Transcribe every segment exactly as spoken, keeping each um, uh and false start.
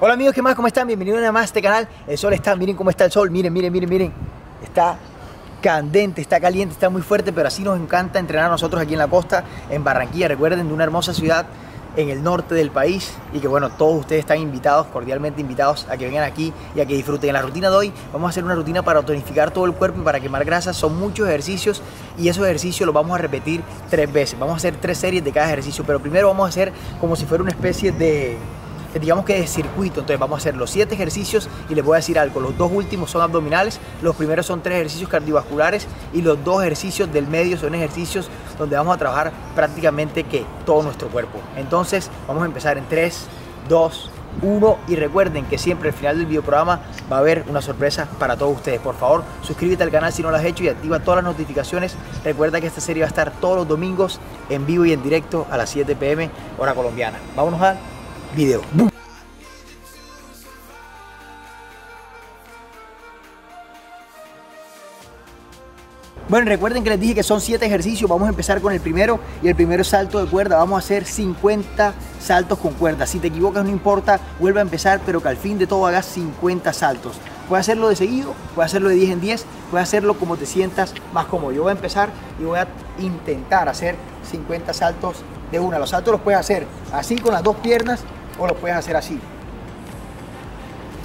Hola amigos, ¿qué más? ¿Cómo están? Bienvenidos nada más a este canal. El sol está, miren cómo está el sol, miren, miren, miren, miren. Está candente, está caliente, está muy fuerte, pero así nos encanta entrenar nosotros aquí en la costa, en Barranquilla. Recuerden, de una hermosa ciudad en el norte del país, y que bueno, todos ustedes están invitados, cordialmente invitados a que vengan aquí y a que disfruten. En la rutina de hoy vamos a hacer una rutina para tonificar todo el cuerpo y para quemar grasas. Son muchos ejercicios y esos ejercicios los vamos a repetir tres veces. Vamos a hacer tres series de cada ejercicio, pero primero vamos a hacer como si fuera una especie de... digamos que de circuito. Entonces vamos a hacer los siete ejercicios y les voy a decir algo. Los dos últimos son abdominales, los primeros son tres ejercicios cardiovasculares y los dos ejercicios del medio son ejercicios donde vamos a trabajar prácticamente que todo nuestro cuerpo. Entonces vamos a empezar en tres, dos, uno y recuerden que siempre al final del videoprograma va a haber una sorpresa para todos ustedes. Por favor, suscríbete al canal si no lo has hecho y activa todas las notificaciones. Recuerda que esta serie va a estar todos los domingos en vivo y en directo a las siete p m hora colombiana. Vámonos al video. ¡Bum! Bueno, recuerden que les dije que son siete ejercicios. Vamos a empezar con el primero, y el primero es salto de cuerda. Vamos a hacer cincuenta saltos con cuerda. Si te equivocas no importa, vuelve a empezar, pero que al fin de todo hagas cincuenta saltos. Puedes hacerlo de seguido, puedes hacerlo de diez en diez, puedes hacerlo como te sientas más cómodo. Yo voy a empezar y voy a intentar hacer cincuenta saltos de una. Los saltos los puedes hacer así con las dos piernas, o lo puedes hacer así,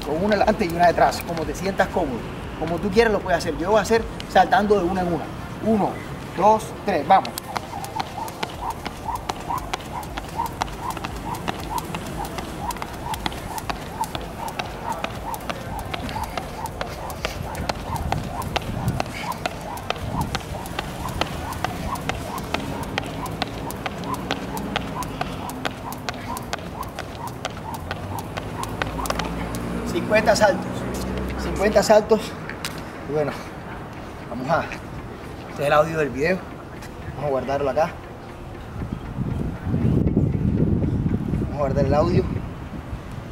con una delante y una detrás, como te sientas cómodo, como tú quieras lo puedes hacer. Yo voy a hacer saltando de una en una. Uno, dos, tres, vamos. cincuenta saltos, cincuenta saltos. Y bueno, vamos a hacer el audio del video, vamos a guardarlo acá, vamos a guardar el audio,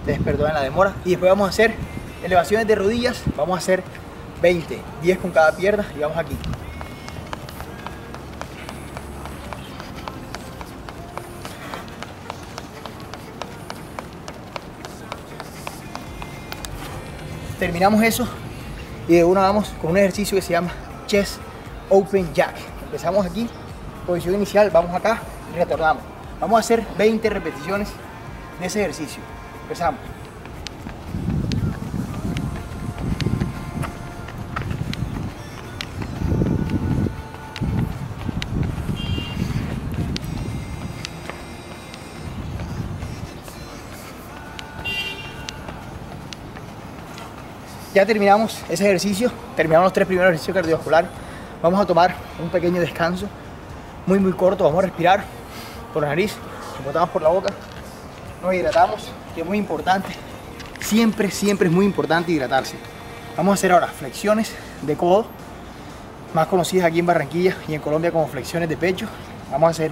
les perdonen la demora. Y después vamos a hacer elevaciones de rodillas, vamos a hacer veinte, diez con cada pierna y vamos aquí. Terminamos eso y de una vamos con un ejercicio que se llama Chest Open Jack. Empezamos aquí, posición inicial, vamos acá y retornamos. Vamos a hacer veinte repeticiones de ese ejercicio. Empezamos. Ya terminamos ese ejercicio, terminamos los tres primeros ejercicios cardiovasculares. Vamos a tomar un pequeño descanso, muy muy corto. Vamos a respirar por la nariz, nos botamos por la boca, nos hidratamos, que es muy importante. Siempre, siempre es muy importante hidratarse. Vamos a hacer ahora flexiones de codo, más conocidas aquí en Barranquilla y en Colombia como flexiones de pecho. Vamos a hacer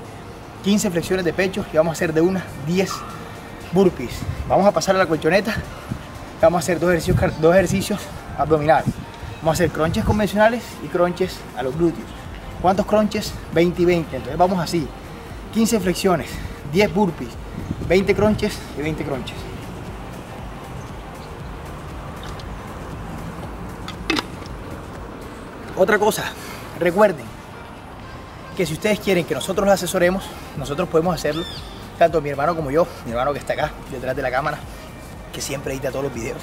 quince flexiones de pecho y vamos a hacer de unas diez burpees. Vamos a pasar a la colchoneta. Vamos a hacer dos ejercicios, dos ejercicios abdominales. Vamos a hacer crunches convencionales y crunches a los glúteos. ¿Cuántos crunches? veinte y veinte. Entonces vamos así: quince flexiones, diez burpees, veinte crunches y veinte crunches. Otra cosa, recuerden que si ustedes quieren que nosotros los asesoremos, nosotros podemos hacerlo, tanto mi hermano como yo, mi hermano que está acá detrás de la cámara, que siempre edita todos los videos,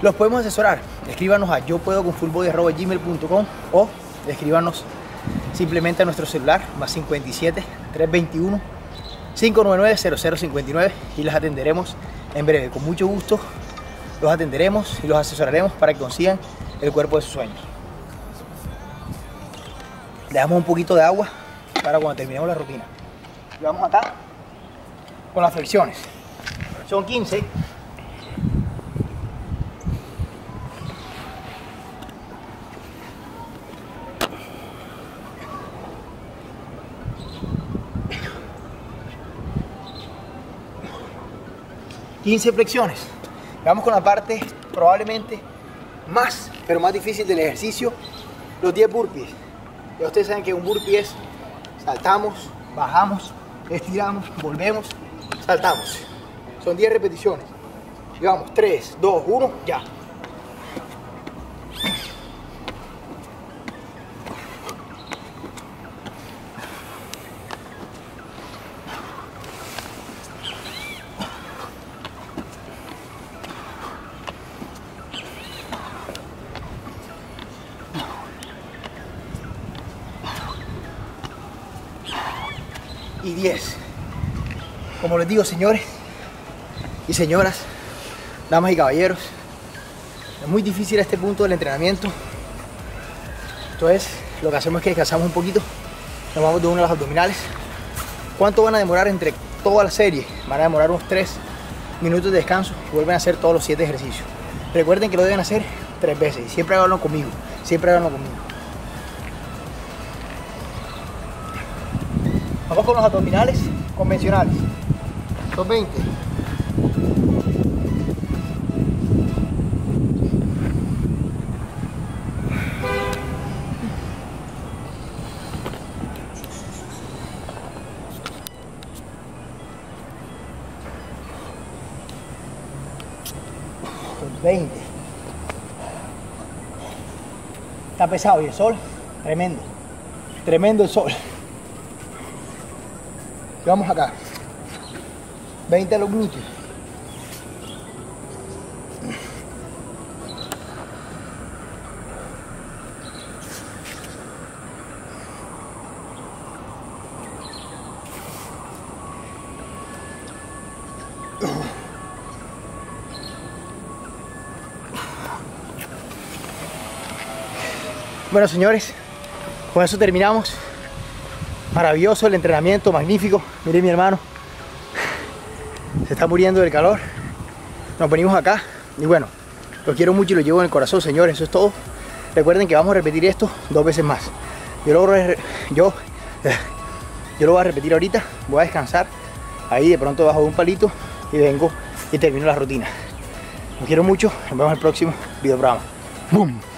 los podemos asesorar. Escríbanos a yo puedo con full boy arroba gmail punto com o escríbanos simplemente a nuestro celular más cincuenta y siete, trescientos veintiuno, quinientos noventa y nueve, cero cero cincuenta y nueve y los atenderemos en breve. Con mucho gusto los atenderemos y los asesoraremos para que consigan el cuerpo de sus sueños. Le damos un poquito de agua para cuando terminemos la rutina. Y vamos acá con las flexiones. Son quince. quince flexiones. Vamos con la parte probablemente más, pero más difícil del ejercicio, los diez burpees. Ya ustedes saben que un burpee es saltamos, bajamos, estiramos, volvemos, saltamos. Son diez repeticiones. Y vamos, tres, dos, uno, ya. Y diez. Como les digo, señores y señoras, damas y caballeros, es muy difícil este punto del entrenamiento. Entonces, lo que hacemos es que descansamos un poquito, nos vamos de uno a los abdominales. ¿Cuánto van a demorar entre toda la serie? Van a demorar unos tres minutos de descanso y vuelven a hacer todos los siete ejercicios. Recuerden que lo deben hacer tres veces y siempre háganlo conmigo, siempre háganlo conmigo. Vamos con los abdominales convencionales. Son veinte. Son veinte. Está pesado y el sol, tremendo. Tremendo el sol. Y vamos acá, veinte a los glúteos, bueno, señores, con eso terminamos. Maravilloso el entrenamiento, magnífico. Miren, mi hermano se está muriendo del calor. Nos venimos acá y bueno, lo quiero mucho y lo llevo en el corazón, señores. Eso es todo. Recuerden que vamos a repetir esto dos veces más. Yo lo, yo, yo lo voy a repetir ahorita. Voy a descansar ahí de pronto bajo de un palito y vengo y termino la rutina. Los quiero mucho. Nos vemos en el próximo video programa. ¡Bum!